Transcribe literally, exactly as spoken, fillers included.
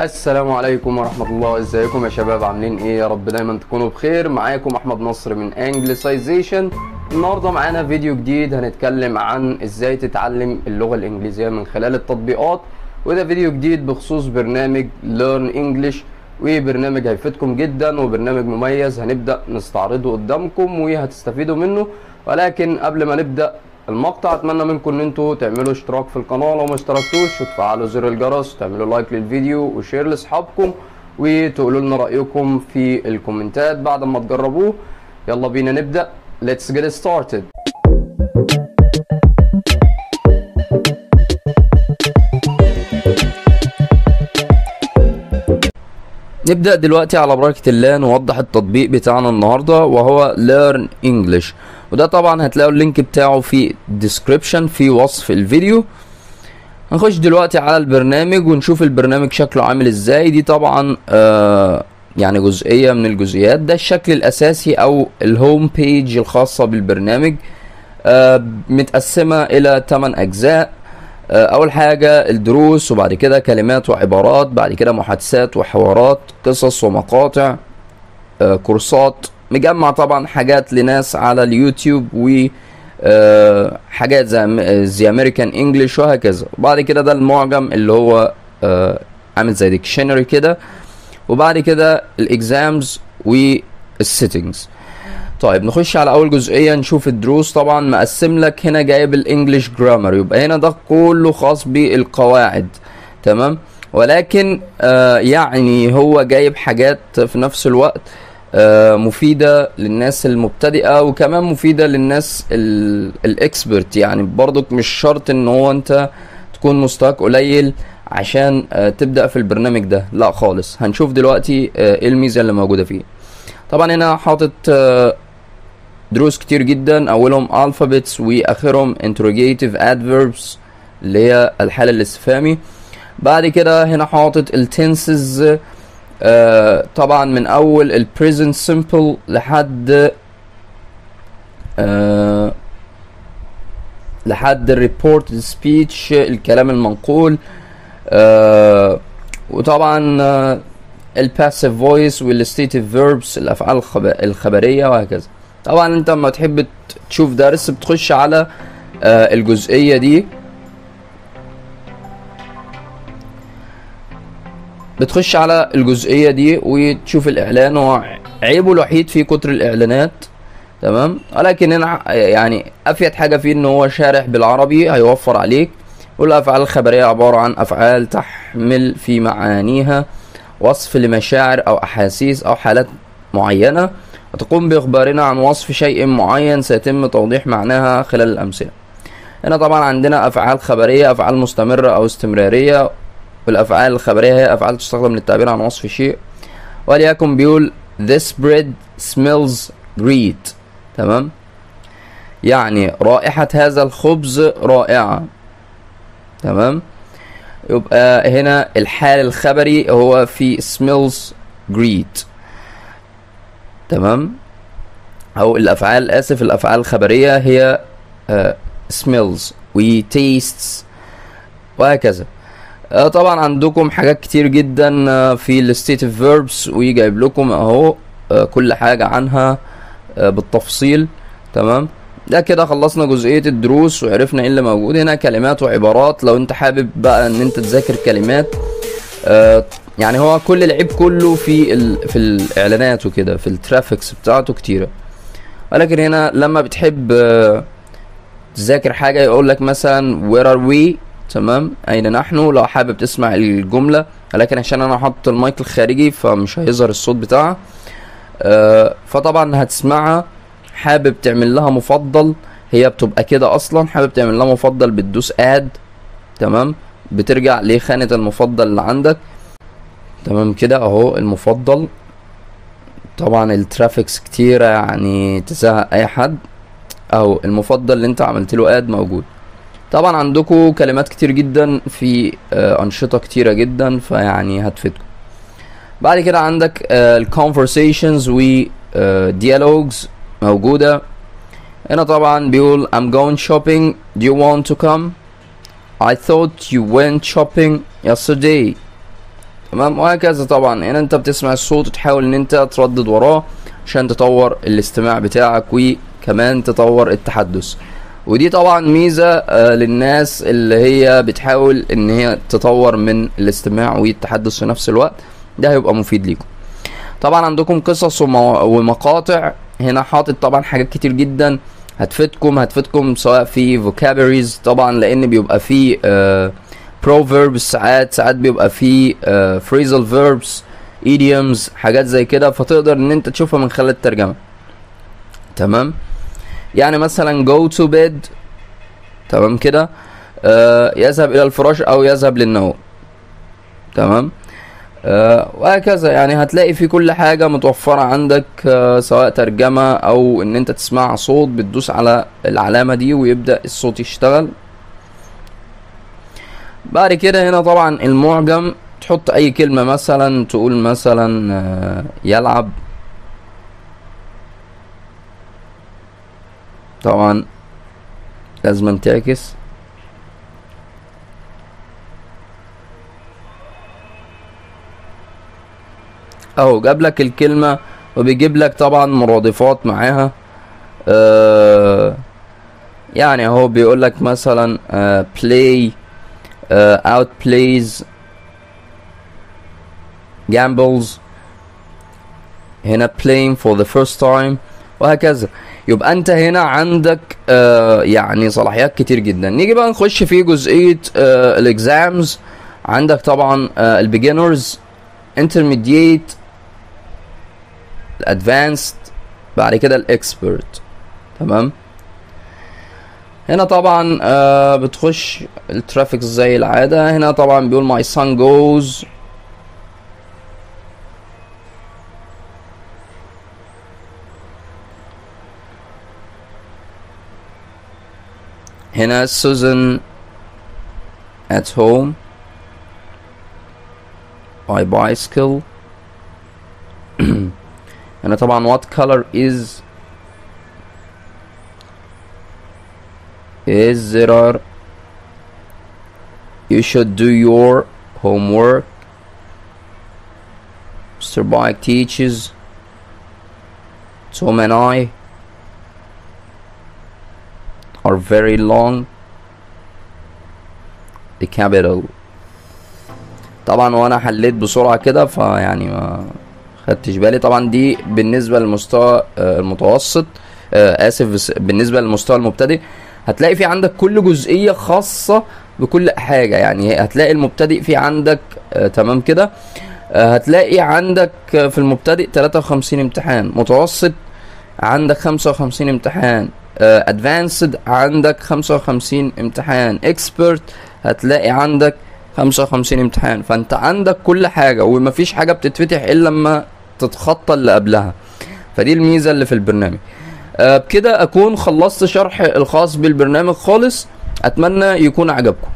السلام عليكم ورحمه الله. ازيكم يا شباب؟ عاملين ايه؟ يا رب دايما تكونوا بخير. معاكم احمد نصر من انجلسايزيشن. النهارده معانا فيديو جديد هنتكلم عن ازاي تتعلم اللغه الانجليزيه من خلال التطبيقات، وده فيديو جديد بخصوص برنامج Learn English، وبرنامج هيفيدكم جدا وبرنامج مميز هنبدا نستعرضه قدامكم وهتستفيدوا منه. ولكن قبل ما نبدا المقطع اتمنى منكم ان انتوا تعملوا اشتراك في القناه لو ما اشتركتوش، وتفعلوا زر الجرس وتعملوا لايك للفيديو وشير لاصحابكم، وتقولوا لنا رايكم في الكومنتات بعد ما تجربوه. يلا بينا نبدا. Let's get started. نبدأ دلوقتي على بركة الله نوضح التطبيق بتاعنا النهاردة، وهو Learn English، وده طبعا هتلاقوا اللينك بتاعه في description في وصف الفيديو. هنخش دلوقتي على البرنامج ونشوف البرنامج شكله عامل ازاي. دي طبعا آه يعني جزئية من الجزئيات، ده الشكل الأساسي أو الهوم بيج الخاصة بالبرنامج. آه متقسمة إلى ثمانية أجزاء. اول حاجه الدروس، وبعد كده كلمات وعبارات، بعد كده محادثات وحوارات، قصص ومقاطع، آه كورسات، مجمع طبعا حاجات لناس على اليوتيوب، و آه حاجات زي زي امريكان انجلش وهكذا. وبعد كده ده المعجم اللي هو آه عامل زي ديكشنري كده، وبعد كده الاكزامز والسيتنجز. طيب نخش على اول جزئيه نشوف الدروس. طبعا مقسم لك هنا، جايب الانجليش جرامر، يبقى هنا ده كله خاص بالقواعد، تمام. ولكن آه يعني هو جايب حاجات في نفس الوقت آه مفيده للناس المبتدئه، وكمان مفيده للناس الاكسبرت. يعني برضك مش شرط ان هو انت تكون مستواك قليل عشان آه تبدا في البرنامج ده، لا خالص. هنشوف دلوقتي ايه آه الميزه اللي موجوده فيه. طبعا هنا حاطط آه دروس كتير جدا، اولهم alphabets واخرهم interrogative adverbs اللي هي الحالة الاستفهامي. بعد كده هنا حاطط التنسز آه طبعا من اول ال present simple لحد آه لحد ال reported speech الكلام المنقول، آه وطبعا آه ال passive voice وال stative verbs الافعال الخبرية وهكذا. طبعا انت لما تحب تشوف درس بتخش على آه الجزئيه دي، بتخش على الجزئيه دي وتشوف الاعلان. هو عيبه الوحيد فيه كتر الاعلانات، تمام. ولكن هنا يعني افيد حاجه فيه ان هو شارح بالعربي، هيوفر عليك. والافعال الخبريه عباره عن افعال تحمل في معانيها وصف لمشاعر او احاسيس او حالات معينه، تقوم باخبارنا عن وصف شيء معين سيتم توضيح معناها خلال الامثله. هنا طبعا عندنا افعال خبريه، افعال مستمره او استمراريه، والافعال الخبريه هي افعال تستخدم للتعبير عن وصف شيء. وليكن بيقول this bread smells great، تمام، يعني رائحه هذا الخبز رائعه، تمام. يبقى هنا الحال الخبري هو في smells great، تمام. او الافعال، اسف، الافعال الخبريه هي آه smells و tastes وهكذا. آه طبعا عندكم حاجات كتير جدا آه في الستيتيف verbs، وجايب لكم اهو آه كل حاجه عنها آه بالتفصيل، تمام. ده كده خلصنا جزئيه الدروس وعرفنا ايه اللي موجود. هنا كلمات وعبارات، لو انت حابب بقى ان انت تذاكر كلمات. آه يعني هو كل العيب كله في ال... في الاعلانات وكده، في الترافيكس بتاعته كتيره. ولكن هنا لما بتحب تذاكر حاجه يقول لك مثلا where are we، تمام، اين نحن، لو حابب تسمع الجمله. ولكن عشان انا حاطط المايك الخارجي فمش هيظهر الصوت بتاعها، فطبعا هتسمعها. حابب تعمل لها مفضل، هي بتبقى كده اصلا، حابب تعمل لها مفضل بتدوس اد، تمام، بترجع لخانه المفضل اللي عندك، تمام كده اهو المفضل. طبعا الترافيكس كتيرة يعني تزهق اي حد، اهو المفضل اللي انت عملت له اد موجود. طبعا عندكم كلمات كتير جدا في آه انشطة كتيرة جدا، فيعني هتفيدكم. بعد كده عندك آه الكونفرسيشنز و ديالوجز موجودة. هنا طبعا بيقول I'm going shopping, do you want to come؟ I thought you went shopping yesterday، تمام، وهكذا. طبعا هنا انت بتسمع الصوت وتحاول ان انت تردد وراه عشان تطور الاستماع بتاعك وكمان تطور التحدث. ودي طبعا ميزة للناس اللي هي بتحاول ان هي تطور من الاستماع والتحدث في نفس الوقت، ده هيبقى مفيد ليكم. طبعا عندكم قصص ومقاطع، هنا حاطط طبعا حاجات كتير جدا هتفيدكم هتفيدكم سواء في vocabularies طبعا، لان بيبقى فيه آه proverbs، ساعات ساعات بيبقى فيه آه phrasal verbs، idioms، حاجات زي كده، فتقدر ان انت تشوفها من خلال الترجمة. تمام، يعني مثلا go to bed، تمام كده، آه يذهب الى الفراش او يذهب للنوم، تمام، آه وهكذا. يعني هتلاقي في كل حاجة متوفرة عندك، آه سواء ترجمة او ان انت تسمع صوت، بتدوس على العلامة دي ويبدأ الصوت يشتغل. بعد كده هنا طبعا المعجم، تحط اي كلمة، مثلا تقول مثلا آه يلعب، طبعا لازم تعكس، اهو جاب لك الكلمه وبيجيب لك طبعا مرادفات معاها. آه يعني اهو بيقول لك مثلا آه play، آه out plays، gambles، هنا playing for the first time، وهكذا. يبقى انت هنا عندك آه يعني صلاحيات كتير جدا. نيجي بقى نخش في جزئيه آه الاكزامز. عندك طبعا آه البيجنرز، انترميديت، الادفانسد، بعد كده الاكسبرت. تمام، هنا طبعا آه بتخش الترافيكس زي العاده. هنا طبعا بيقول ماي سان جوز، هنا Susan at home by bicycle. هنا طبعا what color is is there are you should do your homework. Mister Bike teaches Tom and I are very long the capital. طبعا وانا حليت بسرعه كده فيعني ما خدتش بالي. طبعا دي بالنسبه للمستوى المتوسط، اسف، بالنسبه للمستوى المبتدئ. هتلاقي في عندك كل جزئيه خاصه بكل حاجه، يعني هتلاقي المبتدئ في عندك آه تمام كده، آه هتلاقي عندك في المبتدئ ثلاثة وخمسين امتحان، متوسط عندك خمسة وخمسين امتحان، ادفانسد uh, عندك خمسة وخمسين امتحان، اكسبرت هتلاقي عندك خمسة وخمسين امتحان. فانت عندك كل حاجه ومفيش حاجه بتتفتح الا لما تتخطى اللي قبلها، فدي الميزه اللي في البرنامج. uh, بكده اكون خلصت شرح الخاص بالبرنامج خالص، اتمنى يكون عجبكم.